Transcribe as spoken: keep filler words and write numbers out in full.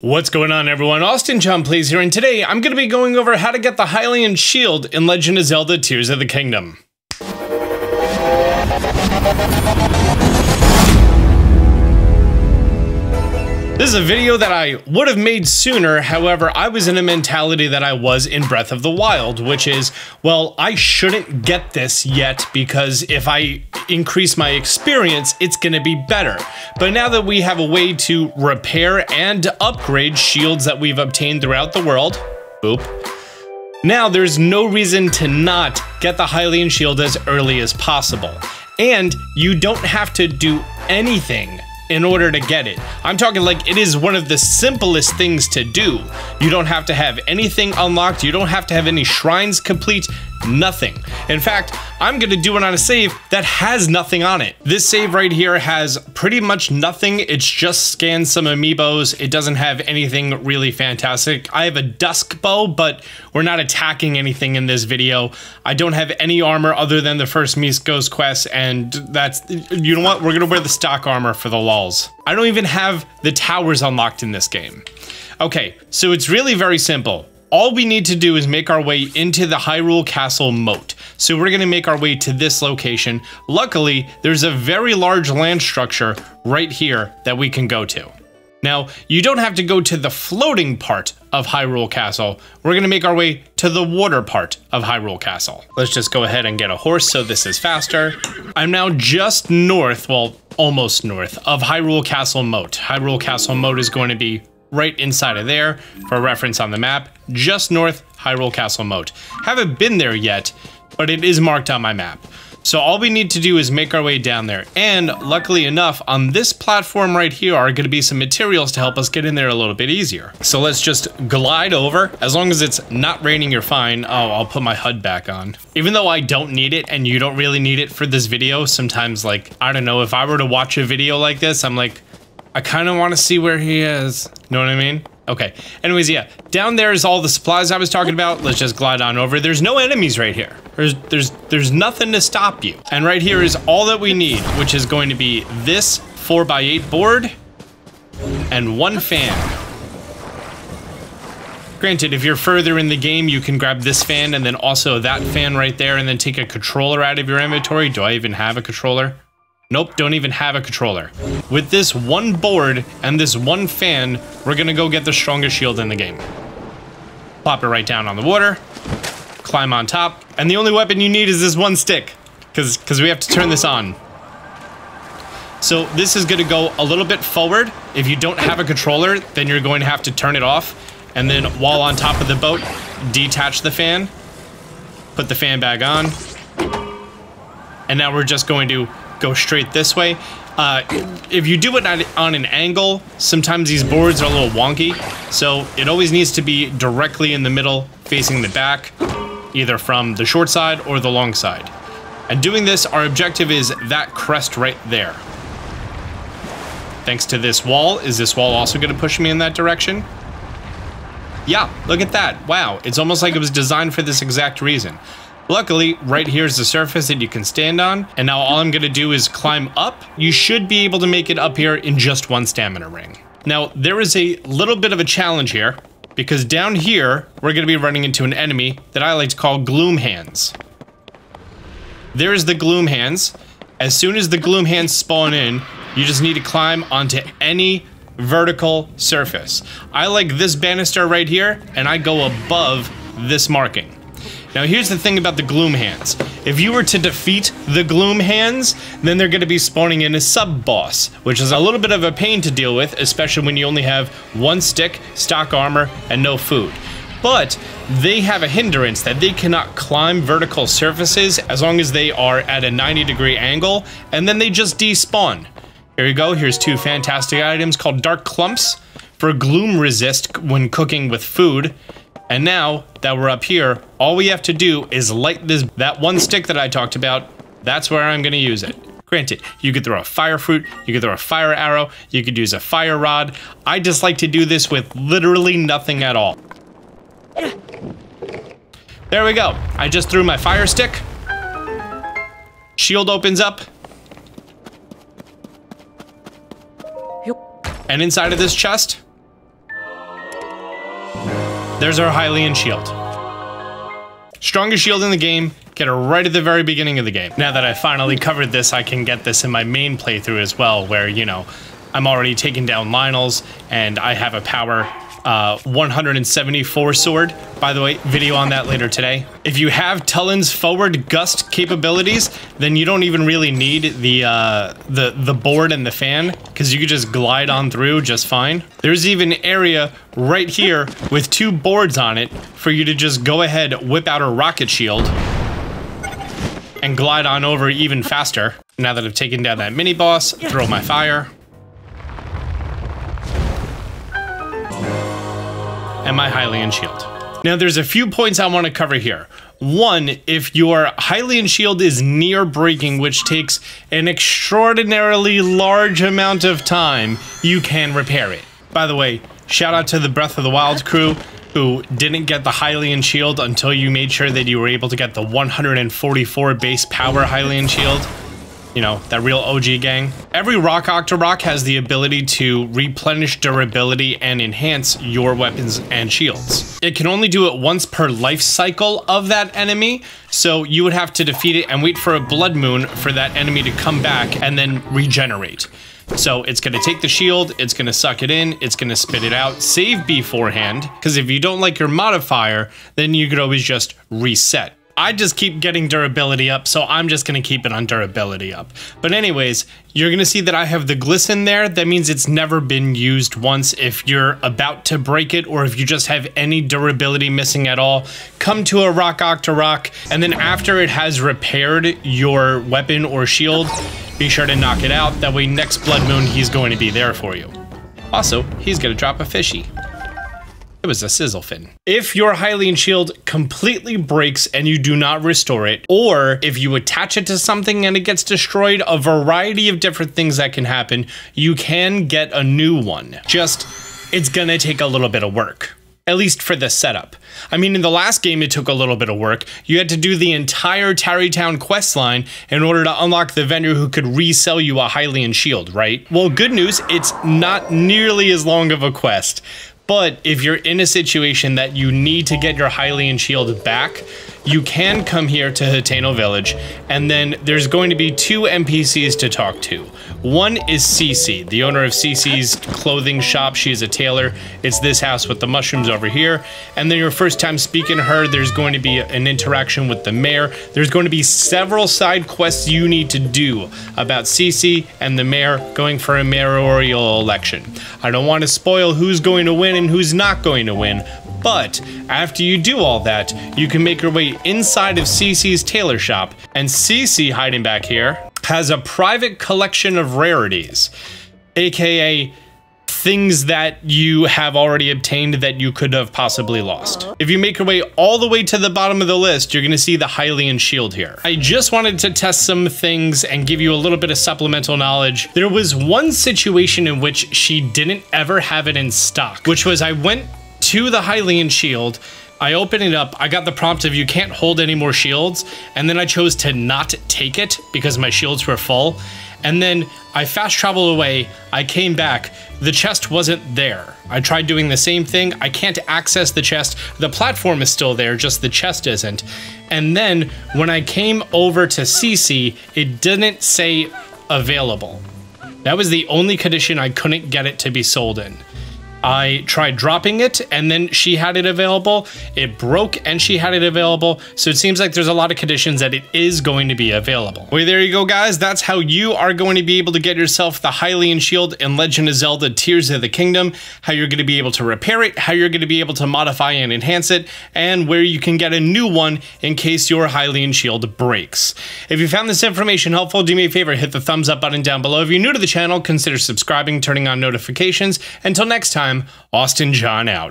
What's going on, everyone? Austin John Plays here, and today I'm going to be going over how to get the Hylian Shield in Legend of Zelda Tears of the Kingdom. This is a video that I would have made sooner, however, I was in a mentality that I was in Breath of the Wild, which is, well, I shouldn't get this yet because if I increase my experience, it's going to be better. But now that we have a way to repair and upgrade shields that we've obtained throughout the world, boop, now there's no reason to not get the Hylian Shield as early as possible. And you don't have to do anything in order to get it. I'm talking like it is one of the simplest things to do. You don't have to have anything unlocked. You don't have to have any shrines complete, nothing. In fact, I'm gonna do it on a save that has nothing on it. This save right here has pretty much nothing. It's just scanned some amiibos. It doesn't have anything really fantastic. I have a dusk bow, but we're not attacking anything in this video. I don't have any armor other than the first Misko's quest, and that's, you know what? We're gonna wear the stock armor for the lulz. I don't even have the towers unlocked in this game. Okay, so it's really very simple. All we need to do is make our way into the Hyrule Castle moat. So we're gonna make our way to this location. Luckily, there's a very large land structure right here that we can go to. Now, you don't have to go to the floating part of Hyrule Castle. We're gonna make our way to the water part of Hyrule Castle. Let's just go ahead and get a horse so this is faster. I'm now just north, well, almost north of Hyrule Castle moat. Hyrule Castle moat is going to be right inside of there, for reference on the map, just north Hyrule Castle moat. Haven't been there yet, but it is marked on my map. So all we need to do is make our way down there. And luckily enough, on this platform right here are gonna be some materials to help us get in there a little bit easier. So let's just glide over. As long as it's not raining, you're fine. Oh, I'll put my H U D back on. Even though I don't need it and you don't really need it for this video, sometimes, like, I don't know, if I were to watch a video like this, I'm like, I kind of want to see where he is. Know what I mean? Okay. Anyways, yeah. Down there is all the supplies I was talking about. Let's just glide on over. There's no enemies right here. There's there's there's nothing to stop you. And right here is all that we need, which is going to be this four by eight board and one fan. Granted, if you're further in the game, you can grab this fan and then also that fan right there and then take a controller out of your inventory. Do I even have a controller? Nope, don't even have a controller. With this one board and this one fan, we're gonna go get the strongest shield in the game. Plop it right down on the water, climb on top, and the only weapon you need is this one stick, because because we have to turn this on. So this is gonna go a little bit forward. If you don't have a controller, then you're going to have to turn it off, and then while on top of the boat, detach the fan, put the fan back on, and now we're just going to go straight this way. Uh, if you do it on an angle, sometimes these boards are a little wonky, so it always needs to be directly in the middle, facing the back, either from the short side or the long side. And doing this, our objective is that crest right there. Thanks to this wall. Is this wall also going to push me in that direction? Yeah, look at that. Wow, it's almost like it was designed for this exact reason. Luckily, right here's the surface that you can stand on, and now all I'm gonna do is climb up. You should be able to make it up here in just one stamina ring. Now, there is a little bit of a challenge here, because down here, we're gonna be running into an enemy that I like to call Gloom Hands. There's the Gloom Hands. As soon as the Gloom Hands spawn in, you just need to climb onto any vertical surface. I like this banister right here, and I go above this marking. Now here's the thing about the Gloom Hands. If you were to defeat the Gloom Hands, then they're going to be spawning in a sub-boss, which is a little bit of a pain to deal with, especially when you only have one stick, stock armor, and no food. But they have a hindrance that they cannot climb vertical surfaces as long as they are at a ninety degree angle, and then they just despawn. Here you go, here's two fantastic items called Dark Clumps for gloom resist when cooking with food. And now that we're up here, all we have to do is light this, that one stick that I talked about, that's where I'm gonna use it. Granted, you could throw a fire fruit, you could throw a fire arrow, you could use a fire rod. I just like to do this with literally nothing at all. There we go. I just threw my fire stick. Shield opens up. And inside of this chest, There's our Hylian Shield. Strongest shield in the game, get her right at the very beginning of the game. Now that I finally covered this, I can get this in my main playthrough as well, where, you know, I'm already taking down Lynels, and I have a power uh, one hundred seventy-four sword. By the way, video on that later today. If you have Tullin's forward gust capabilities, then you don't even really need the uh, the, the board and the fan, because you could just glide on through just fine. There's even an area right here with two boards on it for you to just go ahead, whip out a rocket shield, and glide on over even faster. Now that I've taken down that mini boss, throw my fire. And my Hylian Shield. Now there's a few points I want to cover here. One, if your Hylian Shield is near breaking, which takes an extraordinarily large amount of time, you can repair it. By the way, shout out to the Breath of the Wild crew who didn't get the Hylian Shield until you made sure that you were able to get the one hundred forty-four base power Hylian Shield. You know, that real O G gang. Every rock octorok has the ability to replenish durability and enhance your weapons and shields. It can only do it once per life cycle of that enemy, so you would have to defeat it and wait for a blood moon for that enemy to come back and then regenerate. So it's gonna take the shield, it's gonna suck it in, it's gonna spit it out, save beforehand, because if you don't like your modifier, then you could always just reset. I just keep getting durability up, so I'm just gonna keep it on durability up. But anyways, you're gonna see that I have the glisten there. That means it's never been used once. If you're about to break it, or if you just have any durability missing at all, come to a rock octorok, and then after it has repaired your weapon or shield, be sure to knock it out. That way next blood moon, he's going to be there for you. Also, he's gonna drop a fishy. It was a sizzle fin. If your Hylian Shield completely breaks and you do not restore it, or if you attach it to something and it gets destroyed, a variety of different things that can happen, you can get a new one. Just, it's gonna take a little bit of work. At least for the setup. I mean, in the last game, it took a little bit of work. You had to do the entire Tarrytown questline in order to unlock the vendor who could resell you a Hylian Shield, right? Well, good news, it's not nearly as long of a quest. But if you're in a situation that you need to get your Hylian Shield back, you can come here to Hateno Village, and then there's going to be two N P Cs to talk to. One is Cece, the owner of Cece's clothing shop. She's a tailor. It's this house with the mushrooms over here. And then your first time speaking to her, there's going to be an interaction with the mayor. There's going to be several side quests you need to do about Cece and the mayor going for a mayoral election. I don't want to spoil who's going to win and who's not going to win, but after you do all that, you can make your way inside of Cece's tailor shop, and Cece, hiding back here, has a private collection of rarities, aka things that you have already obtained that you could have possibly lost. If you make your way all the way to the bottom of the list, you're gonna see the Hylian Shield here. I just wanted to test some things and give you a little bit of supplemental knowledge. There was one situation in which she didn't ever have it in stock, which was I went to the Hylian Shield, I opened it up, I got the prompt of you can't hold any more shields, and then I chose to not take it because my shields were full, and then I fast traveled away, I came back, the chest wasn't there. I tried doing the same thing, I can't access the chest, the platform is still there, just the chest isn't. And then when I came over to Cece, it didn't say available. That was the only condition I couldn't get it to be sold in. I tried dropping it, and then she had it available. It broke, and she had it available. So it seems like there's a lot of conditions that it is going to be available. Well, there you go, guys. That's how you are going to be able to get yourself the Hylian Shield in Legend of Zelda Tears of the Kingdom, how you're going to be able to repair it, how you're going to be able to modify and enhance it, and where you can get a new one in case your Hylian Shield breaks. If you found this information helpful, do me a favor, hit the thumbs up button down below. If you're new to the channel, consider subscribing, turning on notifications. Until next time, Austin John out.